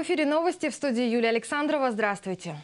В эфире новости, в студии Юлия Александрова. Здравствуйте.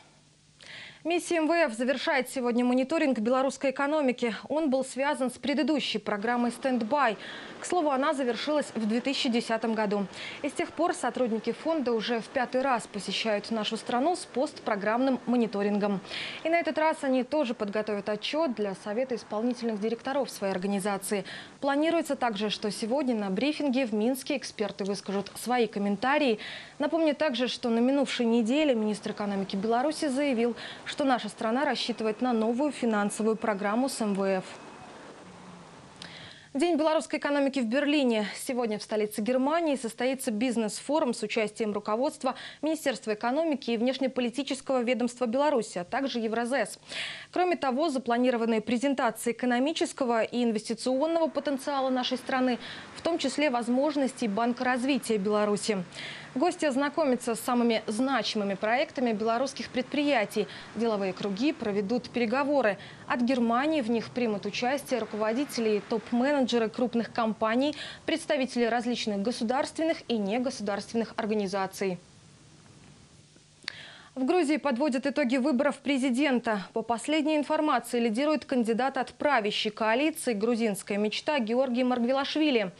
Миссия МВФ завершает сегодня мониторинг белорусской экономики. Он был связан с предыдущей программой «Стендбай». К слову, она завершилась в 2010 году. И с тех пор сотрудники фонда уже в 5-й раз посещают нашу страну с постпрограммным мониторингом. И на этот раз они тоже подготовят отчет для Совета исполнительных директоров своей организации. Планируется также, что сегодня на брифинге в Минске эксперты выскажут свои комментарии. Напомню также, что на минувшей неделе министр экономики Беларуси заявил, что наша страна рассчитывает на новую финансовую программу с МВФ. День белорусской экономики в Берлине. Сегодня в столице Германии состоится бизнес-форум с участием руководства Министерства экономики и внешнеполитического ведомства Беларуси, а также Еврозес. Кроме того, запланированные презентации экономического и инвестиционного потенциала нашей страны, в том числе возможностей Банка развития Беларуси. Гости ознакомятся с самыми значимыми проектами белорусских предприятий. Деловые круги проведут переговоры. От Германии в них примут участие руководители и топ-менеджеры крупных компаний, представители различных государственных и негосударственных организаций. В Грузии подводят итоги выборов президента. По последней информации лидирует кандидат от правящей коалиции «Грузинская мечта» Георгий Маргвелашвили.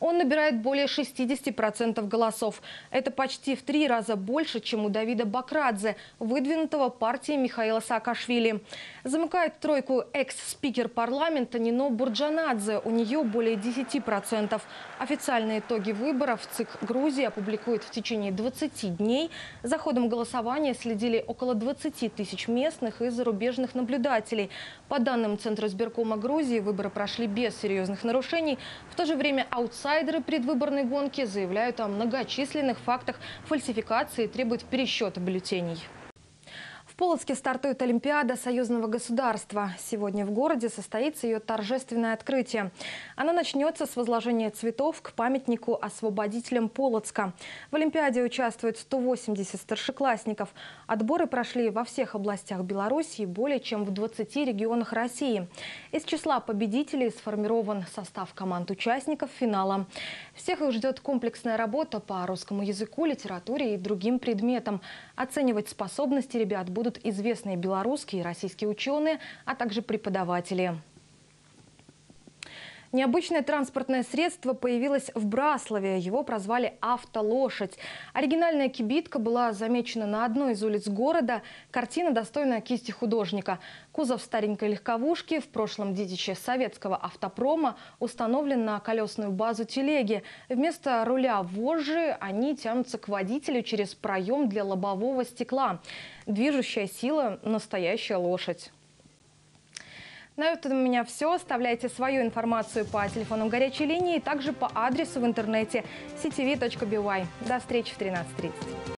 Он набирает более 60% голосов. Это почти в 3 раза больше, чем у Давида Бакрадзе, выдвинутого партией Михаила Саакашвили. Замыкает тройку экс-спикер парламента Нино Бурджанадзе. У нее более 10%. Официальные итоги выборов ЦИК Грузии опубликует в течение 20 дней. За ходом голосования следили около 20 тысяч местных и зарубежных наблюдателей. По данным Центризбиркома Грузии, выборы прошли без серьезных нарушений. В то же время аутсайдеры предвыборной гонки заявляют о многочисленных фактах фальсификации и требуют пересчета бюллетеней. В Полоцке стартует Олимпиада союзного государства. Сегодня в городе состоится ее торжественное открытие. Она начнется с возложения цветов к памятнику освободителям Полоцка. В Олимпиаде участвуют 180 старшеклассников. Отборы прошли во всех областях Беларуси и более чем в 20 регионах России. Из числа победителей сформирован состав команд участников финала. Всех их ждет комплексная работа по русскому языку, литературе и другим предметам. Оценивать способности ребят будут известные белорусские и российские ученые, а также преподаватели. Необычное транспортное средство появилось в Браславе. Его прозвали «автолошадь». Оригинальная кибитка была замечена на одной из улиц города. Картина достойна кисти художника. Кузов старенькой легковушки, в прошлом детище советского автопрома, установлен на колесную базу телеги. Вместо руля вожжи они тянутся к водителю через проем для лобового стекла. Движущая сила – настоящая лошадь. На этом у меня все. Оставляйте свою информацию по телефонам горячей линии и также по адресу в интернете ctv.by. До встречи в 13:30.